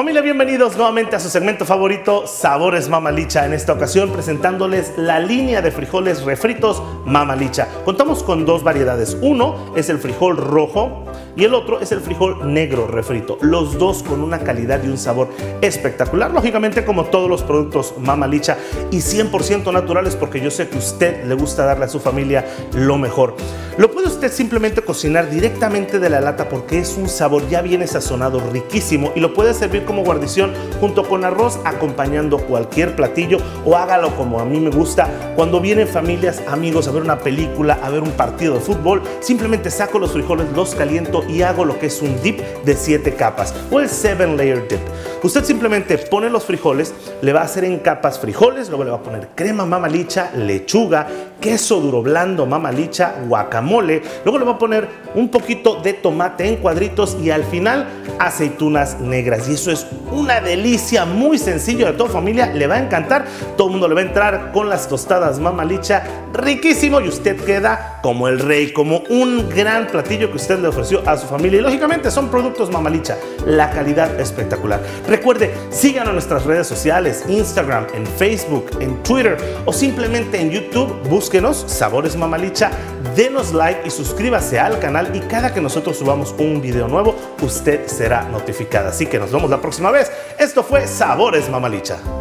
Familia, bienvenidos nuevamente a su segmento favorito, Sabores Mamá Lycha. En esta ocasión presentándoles la línea de frijoles refritos Mamá Lycha. Contamos con dos variedades. Uno es el frijol rojo y el otro es el frijol negro refrito. Los dos con una calidad y un sabor espectacular. Lógicamente, como todos los productos Mamá Lycha, y 100% naturales, porque yo sé que a usted le gusta darle a su familia lo mejor. Lo puede usted simplemente cocinar directamente de la lata porque es un sabor ya bien sazonado, riquísimo, y lo puede servir como guarnición junto con arroz, acompañando cualquier platillo, o hágalo como a mí me gusta, cuando vienen familias, amigos a ver una película, a ver un partido de fútbol. Simplemente saco los frijoles, los caliento y hago lo que es un dip de 7 capas o el 7-layer dip. Usted simplemente pone los frijoles, le va a hacer en capas frijoles, luego le va a poner crema Mamá Lycha, lechuga, queso duro blando Mamá Lycha, guacamole, luego le va a poner un poquito de tomate en cuadritos y al final aceitunas negras. Y eso es una delicia, muy sencillo, de toda familia le va a encantar, todo el mundo le va a entrar con las tostadas Mamá Lycha, riquísimo, y usted queda como el rey, como un gran platillo que usted le ofreció a su familia. Y lógicamente son productos Mamá Lycha, la calidad espectacular. Recuerde, síganos en nuestras redes sociales, Instagram, en Facebook, en Twitter o simplemente en YouTube, búsquenos Sabores Mamá Lycha, denos like y suscríbase al canal, y cada que nosotros subamos un video nuevo, usted será notificada. Así que nos vemos la próxima vez. Esto fue Sabores Mamá Lycha.